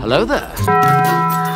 Hello there.